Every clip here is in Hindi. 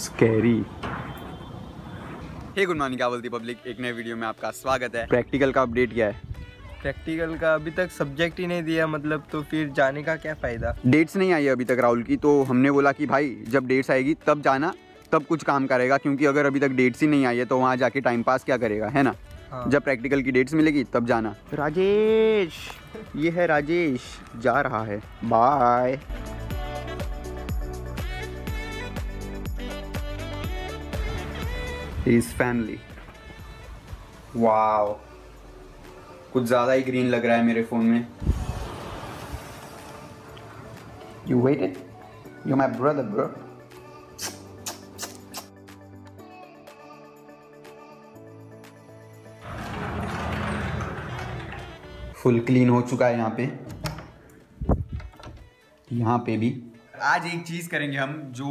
स्कैरी। हे गुड मॉर्निंग, क्या बोलती पब्लिक, एक नए वीडियो में आपका स्वागत है। प्रैक्टिकल का अपडेट क्या है? प्रैक्टिकल का अभी तक सब्जेक्ट ही नहीं दिया, मतलब तो फिर जाने का क्या फ़ायदा। डेट्स नहीं आई है अभी तक राहुल की, तो हमने बोला कि भाई जब डेट्स आएगी तब जाना, तब कुछ काम करेगा, क्योंकि अगर अभी तक डेट्स ही नहीं आई है तो वहाँ जाके टाइम पास क्या करेगा, है ना। हाँ। जब प्रैक्टिकल की डेट्स मिलेगी तब जाना। राजेश, ये है राजेश, जा रहा है, बाय। इस फैमिली, वाओ कुछ ज़्यादा ही ग्रीन लग रहा है मेरे फ़ोन में। You waited, you my brother bro. Full clean हो चुका है यहाँ पे, यहाँ पे भी। आज एक चीज़ करेंगे हम जो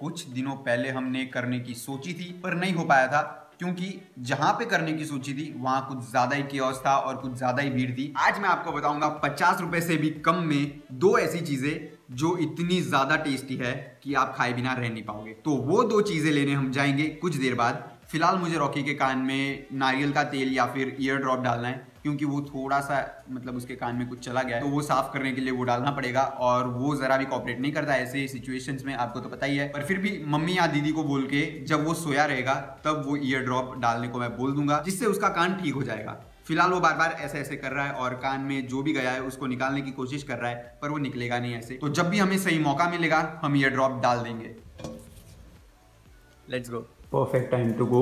कुछ दिनों पहले हमने करने की सोची थी पर नहीं हो पाया था, क्योंकि जहाँ पे करने की सोची थी वहाँ कुछ ज़्यादा ही केओस था और कुछ ज़्यादा ही भीड़ थी। आज मैं आपको बताऊंगा 50 रुपये से भी कम में दो ऐसी चीज़ें जो इतनी ज़्यादा टेस्टी है कि आप खाए बिना रह नहीं पाओगे। तो वो दो चीज़ें लेने हम जाएंगे कुछ देर बाद। फिलहाल मुझे रॉकी के कान में नारियल का तेल या फिर ईयर ड्रॉप डालना है, क्योंकि वो थोड़ा सा मतलब उसके कान में कुछ चला गया है, तो वो साफ़ करने के लिए वो डालना पड़ेगा और वो ज़रा भी कॉपरेट नहीं करता ऐसे सिचुएशंस में, आपको तो पता ही है। पर फिर भी मम्मी या दीदी को बोल के जब वो सोया रहेगा तब वो ईयर ड्रॉप डालने को मैं बोल दूंगा, जिससे उसका कान ठीक हो जाएगा। फिलहाल वो बार बार ऐसे ऐसे कर रहा है और कान में जो भी गया है उसको निकालने की कोशिश कर रहा है, पर वो निकलेगा नहीं ऐसे। तो जब भी हमें सही मौका मिलेगा हम ईयर ड्रॉप डाल देंगे। Let's go. Perfect time to go.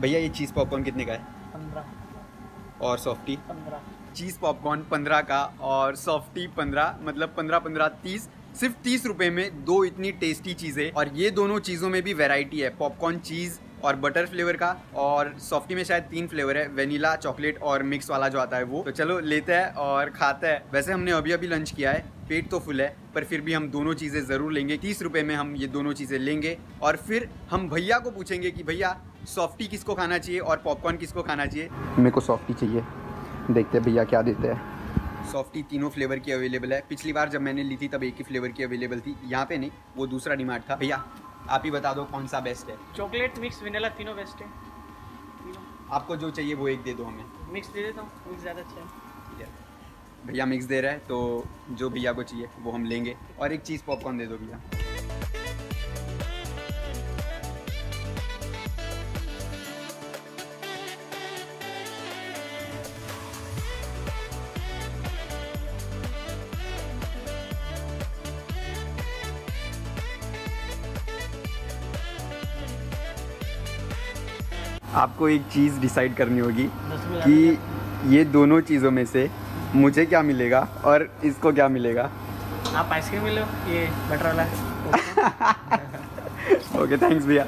भैया ये चीज़ पॉपकॉर्न कितने का है? 15। और सॉफ्टी? 15। चीज़ पॉपकॉर्न 15 का और सॉफ्टी 15, मतलब 15 15 30। सिर्फ 30 रुपये में दो इतनी टेस्टी चीज़ें। और ये दोनों चीज़ों में भी वैरायटी है, पॉपकॉर्न चीज़ और बटर फ्लेवर का, और सॉफ्टी में शायद 3 फ्लेवर है, वेनिला, चॉकलेट और मिक्स वाला जो आता है वो। तो चलो लेते हैं और खाते हैं। वैसे हमने अभी अभी लंच किया है, पेट तो फुल है, पर फिर भी हम दोनों चीज़ें ज़रूर लेंगे। 30 रुपये में हम ये दोनों चीज़ें लेंगे और फिर हम भैया को पूछेंगे कि भैया सॉफ्टी किसको खाना चाहिए और पॉपकॉर्न किसको खाना चाहिए। मेरे को सॉफ्टी चाहिए, देखते हैं भैया क्या देते हैं। सॉफ्टी तीनों फ्लेवर की अवेलेबल है, पिछली बार जब मैंने ली थी तब एक ही फ्लेवर की अवेलेबल थी, यहाँ पे नहीं, वो दूसरा डिमांड था। भैया आप ही बता दो कौन सा बेस्ट है? चॉकलेट मिक्स वनीला तीनों बेस्ट है। आपको जो चाहिए वो एक दे दो, हमें मिक्स दे देता हूँ, मिक्स ज़्यादा अच्छा है। भैया मिक्स दे रहा है, तो जो भैया को चाहिए वो हम लेंगे। और एक चीज़ पॉपकॉर्न दे दो भैया। आपको एक चीज़ डिसाइड करनी होगी कि ये दोनों चीज़ों में से मुझे क्या मिलेगा और इसको क्या मिलेगा। आप आइसक्रीम ले लो, ये बटर वाला है। ओके थैंक्स भैया।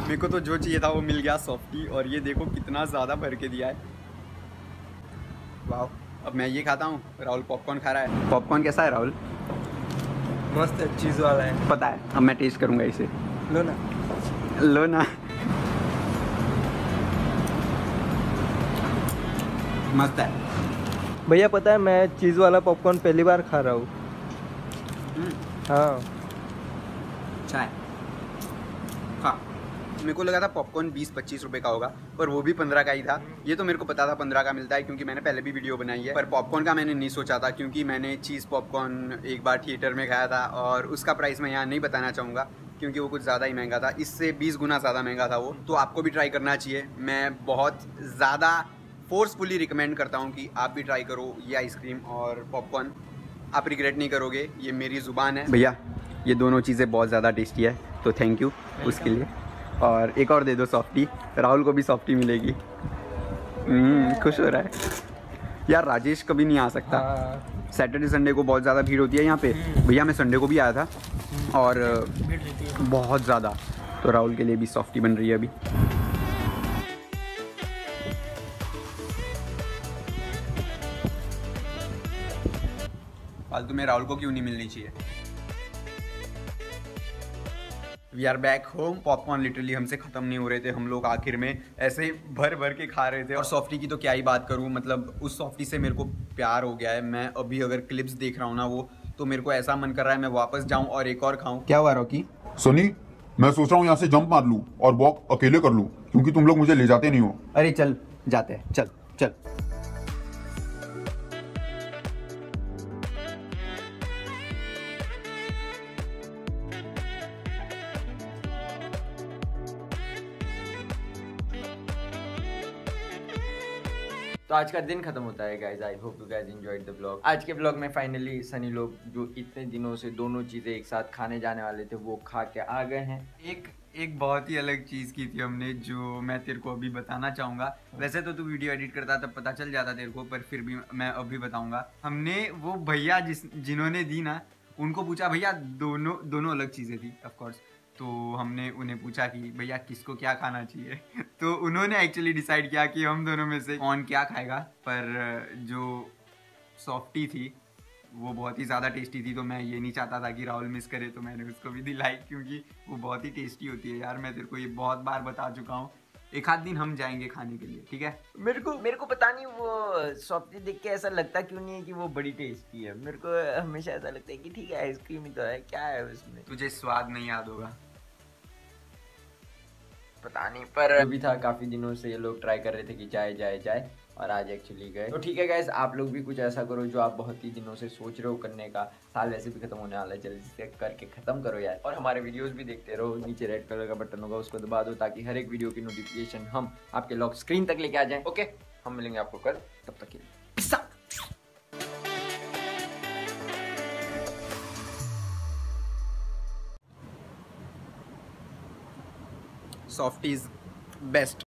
मेरे को तो जो चाहिए था वो मिल गया, सॉफ्टी, और ये देखो कितना ज़्यादा भर के दिया है। वाह, अब मैं ये खाता हूँ, राहुल पॉपकॉर्न खा रहा है। पॉपकॉर्न कैसा है राहुल? मस्त है, चीज़ वाला है। पता है, अब मैं टेस्ट करूँगा इसे। लो ना, लो ना। मस्त है भैया। पता है मैं चीज़ वाला पॉपकॉर्न पहली बार खा रहा हूँ। हाँ चाय खा। मेरे को लगा था पॉपकॉर्न 20-25 रुपये का होगा, पर वो भी 15 का ही था। ये तो मेरे को पता था 15 का मिलता है, क्योंकि मैंने पहले भी वीडियो बनाई है, पर पॉपकॉर्न का मैंने नहीं सोचा था, क्योंकि मैंने चीज़ पॉपकॉर्न एक बार थिएटर में खाया था और उसका प्राइस मैं यहाँ नहीं बताना चाहूँगा, क्योंकि वो कुछ ज़्यादा ही महंगा था, इससे 20 गुना ज़्यादा महंगा था वो। तो आपको भी ट्राई करना चाहिए, मैं बहुत ज़्यादा फोर्सफुली रिकमेंड करता हूँ कि आप भी ट्राई करो ये आइसक्रीम और पॉपकॉर्न, आप रिग्रेट नहीं करोगे, ये मेरी ज़ुबान है। भैया ये दोनों चीज़ें बहुत ज़्यादा टेस्टी है, तो थैंक यू उसके लिए। और एक और दे दो सॉफ्टी, राहुल को भी सॉफ्टी मिलेगी। खुश हो रहा है यार, राजेश कभी नहीं आ सकता। सैटरडे संडे को बहुत ज़्यादा भीड़ होती है यहाँ पे। भैया मैं संडे को भी आया था और बहुत ज़्यादा, तो राहुल के लिए भी सॉफ्टी बन रही है अभी। फालतू में राहुल को क्यों नहीं मिलनी चाहिए। We are back home. Popcorn literally हमसे ख़त्म नहीं हो रहे थे, हम लोग आखिर में ऐसे ही भर भर के खा रहे थे। और सॉफ्टी की तो क्या ही बात करूँ, मतलब उस सॉफ्टी से मेरे को प्यार हो गया है। मैं अभी अगर क्लिप्स देख रहा हूँ ना वो, तो मेरे को ऐसा मन कर रहा है मैं वापस जाऊँ और एक और खाऊँ। क्या हुआ रॉकी? सुनी, मैं सोच रहा हूँ यहाँ से जंप मार लूँ और वॉक अकेले कर लूँ, क्योंकि तुम लोग मुझे ले जाते नहीं हो। अरे चल जाते हैं, चल चल। तो आज का दिन खत्म होता है guys. I hope you guys enjoyed the blog. आज के ब्लॉग में फाइनली सनी लोग जो इतने दिनों से दोनों चीज़ें एक साथ खाने जाने वाले थे वो खा के आ गए हैं। एक बहुत ही अलग चीज़ की थी हमने, जो मैं तेरे को अभी बताना चाहूँगा। वैसे तो तू वीडियो एडिट करता तब पता चल जाता तेरे को, पर फिर भी मैं अभी बताऊँगा। हमने वो भैया जिन्होंने दी ना, उनको पूछा भैया, दोनों अलग चीज़ें थी ऑफकोर्स। तो हमने उन्हें पूछा कि भैया किसको क्या खाना चाहिए। तो उन्होंने एक्चुअली डिसाइड किया कि हम दोनों में से कौन क्या खाएगा। पर जो सॉफ्टी थी वो बहुत ही ज़्यादा टेस्टी थी, तो मैं ये नहीं चाहता था कि राहुल मिस करे, तो मैंने उसको भी दिलाई, क्योंकि वो बहुत ही टेस्टी होती है यार। मैं तेरे को ये बहुत बार बता चुका हूँ, एक आध दिन हम जाएंगे खाने के लिए, ठीक है। मेरे को पता नहीं वो सॉफ्टी देख के ऐसा लगता क्यों नहीं है कि वो बड़ी टेस्टी है। मेरे को हमेशा ऐसा लगता है कि ठीक है आइसक्रीम ही तो है, क्या है उसमें। तुझे स्वाद नहीं याद होगा, पता नहीं, पर अभी था काफी दिनों से ये लोग ट्राई कर रहे थे कि जाए जाए जाए, और आज एक्चुअली गए। तो ठीक है गाइस, आप लोग भी कुछ ऐसा करो जो आप बहुत ही दिनों से सोच रहे हो करने का। साल वैसे भी खत्म होने वाला है, जल्दी से करके खत्म करो यार। और हमारे वीडियोस भी देखते रहो, नीचे रेड कलर का बटन होगा उसको दबा दो, ताकि हर एक वीडियो की नोटिफिकेशन हम आपके लॉक स्क्रीन तक लेके आ जाए। ओके, हम मिलेंगे आपको कल, तब तक के लिए। Soft is best.